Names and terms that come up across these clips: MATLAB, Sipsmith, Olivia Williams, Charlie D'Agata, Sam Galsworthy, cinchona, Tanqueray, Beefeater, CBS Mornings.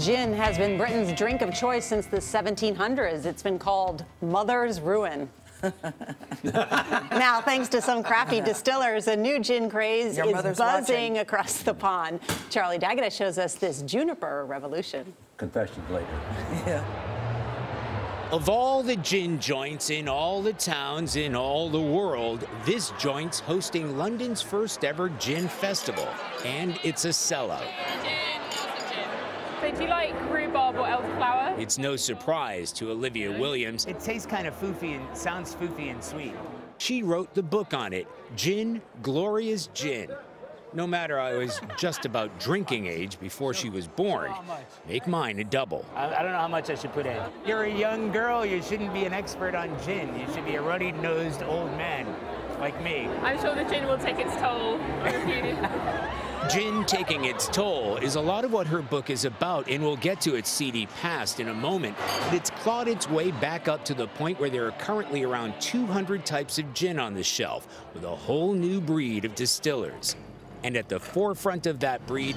Gin has been Britain's drink of choice since the 1700s. It's been called Mother's Ruin. Now, thanks to some crafty distillers, a new gin craze is buzzing across the pond. Charlie D'Agata shows us this juniper revolution. Confessions later. Yeah. Of all the gin joints in all the towns in all the world, this joint's hosting London's first ever gin festival, and it's a sellout. Do you like rhubarb or elderflower? It's no surprise to Olivia Williams. It tastes kind of foofy and sounds foofy and sweet. She wrote the book on it, Gin, Glorious Gin. No matter, I was just about drinking age before she was born. Make mine a double. I don't know how much I should put in. You're a young girl. You shouldn't be an expert on gin. You should be a ruddy-nosed old man like me. I'm sure the gin will take its toll on the beauty. Gin Taking Its Toll is a lot of what her book is about, and we'll get to its seedy past in a moment. It's clawed its way back up to the point where there are currently around 200 types of gin on the shelf, with a whole new breed of distillers. And at the forefront of that breed,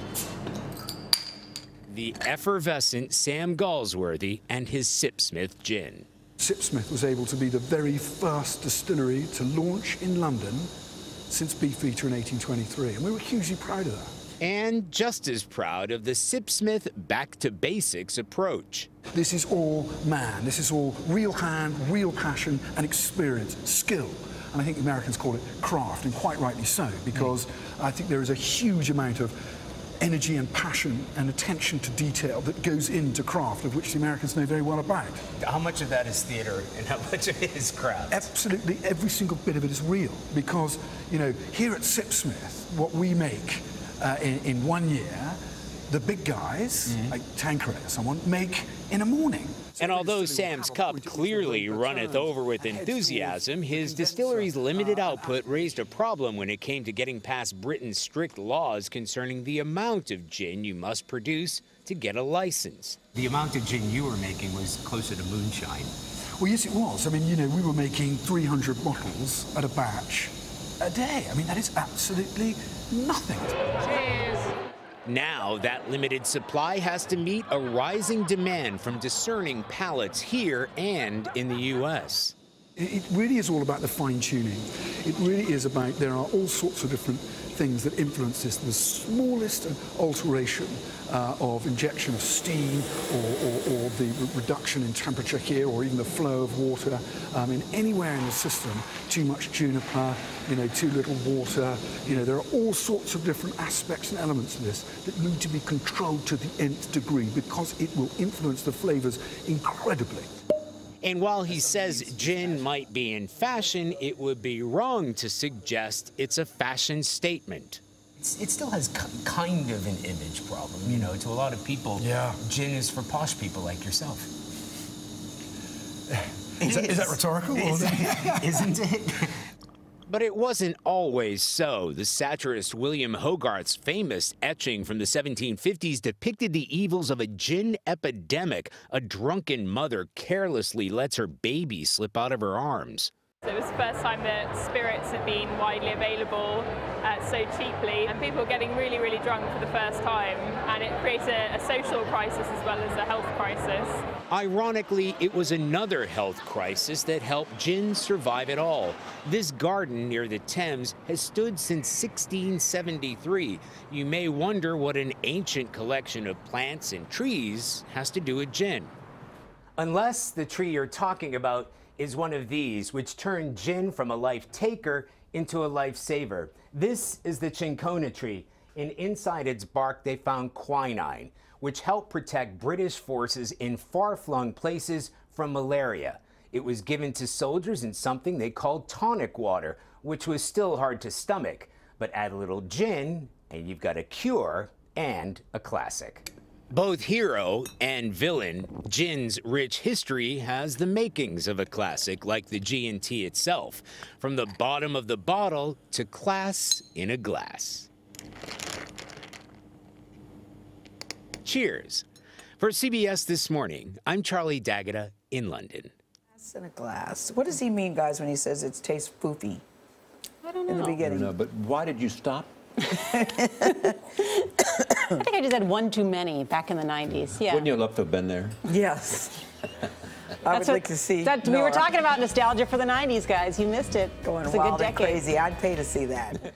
the effervescent Sam Galsworthy and his Sipsmith gin. Sipsmith was able to be the very first distillery to launch in London since Beefeater in 1823, and we were hugely proud of that. And just as proud of the Sipsmith back-to-basics approach. This is all man. This is all real hand, real passion, and experience, skill. And I think the Americans call it craft, and quite rightly so, because I think there is a huge amount of energy and passion and attention to detail that goes into craft, of which the Americans know very well about. How much of that is theatre and how much of it is craft? Absolutely every single bit of it is real, because, you know, here at Sipsmith, what we make in one year, the big guys, like Tanqueray or someone, make in a morning. And although Sam's cup clearly runneth over with enthusiasm, his distillery's limited output raised a problem when it came to getting past Britain's strict laws concerning the amount of gin you must produce to get a license. The amount of gin you were making was closer to moonshine. Well, yes, it was. I mean, you know, we were making 300 bottles at a batch a day. I mean, that is absolutely nothing. Cheers. Now, that limited supply has to meet a rising demand from discerning palates here and in the U.S. It really is all about the fine-tuning. It really is about, there are all sorts of different things that influence this. The smallest alteration of injection of steam or the reduction in temperature here, or even the flow of water, in anywhere in the system, too much juniper, you know, too little water, you know, there are all sorts of different aspects and elements of this that need to be controlled to the nth degree, because it will influence the flavors incredibly. And while he says gin might be in fashion, it would be wrong to suggest it's a fashion statement. It still has kind of an image problem, you know. To a lot of people, gin is for posh people like yourself. Is that rhetorical? Isn't it? But it wasn't always so. The satirist William Hogarth's famous etching from the 1750s depicted the evils of a gin epidemic. A drunken mother carelessly lets her baby slip out of her arms. So it was the first time that spirits had been widely available so cheaply, and people getting really, really drunk for the first time, and it created a social crisis as well as a health crisis. Ironically, it was another health crisis that helped gin survive at all. This garden near the Thames has stood since 1673. You may wonder what an ancient collection of plants and trees has to do with gin. Unless the tree you're talking about is one of these, which turned gin from a life taker into a life saver. This is the cinchona tree, and inside its bark they found quinine, which helped protect British forces in far-flung places from malaria. It was given to soldiers in something they called tonic water, which was still hard to stomach. But add a little gin, and you've got a cure and a classic. Both hero and villain, gin's rich history has the makings of a classic, like the G&T itself. From the bottom of the bottle to class in a glass. Cheers. For CBS This Morning, I'm Charlie D'Agata in London. Glass in a glass. What does he mean, guys, when he says it tastes foofy? I don't know. In the beginning. I don't know, but why did you stop? I think I just had one too many back in the 90s. Yeah. Wouldn't you love to have been there? Yes. I would like to see. That, we were talking about nostalgia for the 90s, guys. You missed it. Going wild and crazy. I'd pay to see that.